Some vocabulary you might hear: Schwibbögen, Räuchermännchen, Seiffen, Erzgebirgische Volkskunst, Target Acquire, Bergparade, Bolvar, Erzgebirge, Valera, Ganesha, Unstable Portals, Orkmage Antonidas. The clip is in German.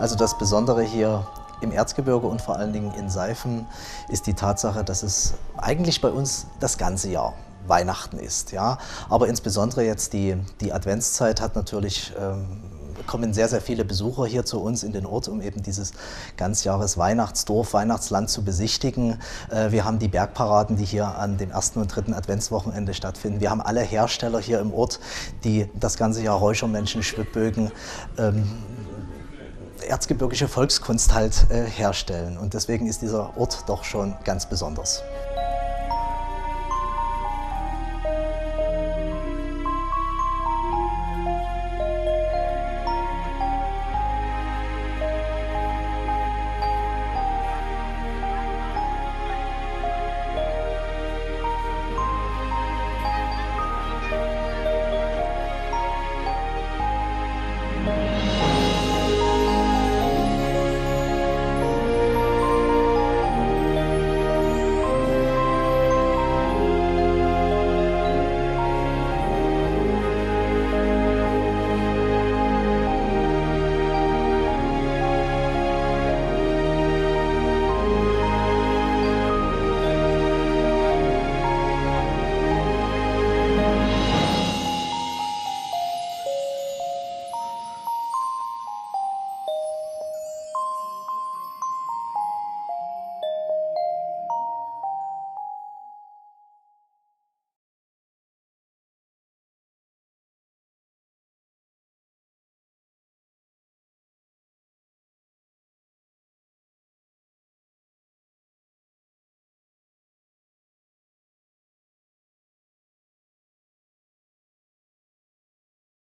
Also das Besondere hier im Erzgebirge und vor allen Dingen in Seiffen ist die Tatsache, dass es eigentlich bei uns das ganze Jahr Weihnachten ist. Ja? Aber insbesondere jetzt die Adventszeit hat natürlich, kommen sehr, sehr viele Besucher hier zu uns in den Ort, um eben dieses Ganzjahres-Weihnachtsdorf, Weihnachtsland zu besichtigen. Wir haben die Bergparaden, die hier an dem ersten und dritten Adventswochenende stattfinden. Wir haben alle Hersteller hier im Ort, die das ganze Jahr Räuchermännchen, Schwibbögen, erzgebirgische Volkskunst halt herstellen. Und deswegen ist dieser Ort doch schon ganz besonders.